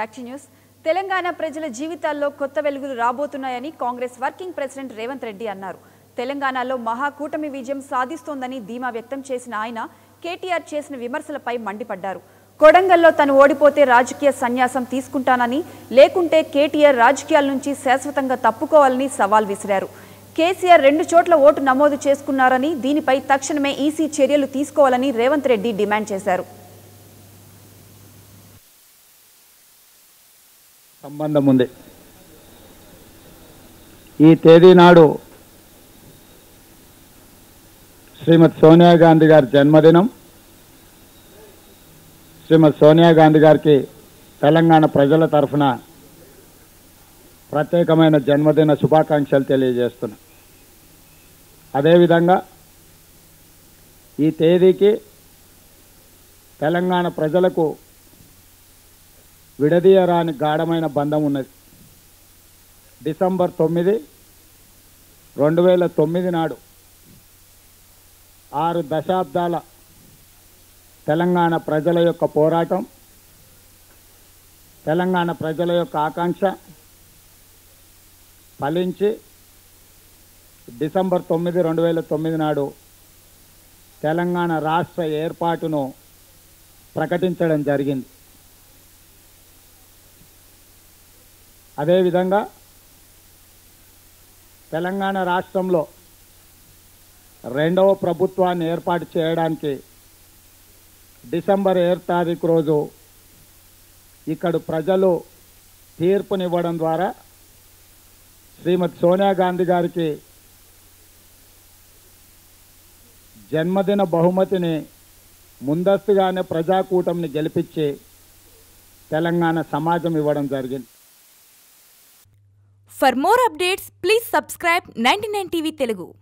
Back to news. Telangana Prajala Jeevitallo Kotta Velugulu Rabothunayani Congress Working President Revanth Reddy annaru. Telangana Maha Kutami Vijayam Sadhisthondani Dheema Vyaktam Chesina Ayana KTR Chesina Vimarsalapai Mandipadaru. Kodangallo Tanu Odipote Rajakiya Sannyasam Teeskuntanani Lekunte KTR Rajakiyal Nunchi Shashvatanga Tappukovalani Saval Visiraru. KCR rendu chotla votu namodu cheskunnarani Dinipai Takshaname EC Cheryalu Teesukovalani Revanth Reddy demand chesaru. సంబంధం ఉంది ఈ తేదీ నాడు శ్రీమతి సోనియా గాంధీ గారి జన్మదినం శ్రీమతి సోనియా గాంధీ గారికి తెలంగాణ ప్రజల తరపున ప్రత్యేకమైన జన్మదిన శుభాకాంక్షలు తెలియజేస్తున్నా అదే విధంగా ఈ తేదీకి తెలంగాణ ప్రజలకు విడదీయరాని గాఢమైన బంధం ఉన్నది డిసెంబర్ 9 2009 నాడు 6 దశాబ్దాల తెలంగాణ ప్రజల యొక్క పోరాటం తెలంగాణ ప్రజల యొక్క ఆకాంక్ష ఫలించి డిసెంబర్ 9 2009 నాడు తెలంగాణ రాష్ట్ర ఏర్పాటును ప్రకటించడం జరిగింది అదే విధంగా తెలంగాణ రాష్ట్రంలో రెండవ ప్రభుత్వాన్ని ఏర్పాటు చేయడానికి డిసెంబర్ 8 తారీఖు రోజు ఇక్కడ ప్రజలు తీర్పునివ్వడం ద్వారా శ్రీమతి సోనియా గాంధీ గారికి జన్మదిన బహుమతిని ముందస్తుగానే ప్రజాకూటమిని గెలిపించి తెలంగాణ సమాజం ఇవ్వడం జరిగింది For more updates, please subscribe 99TV Telugu.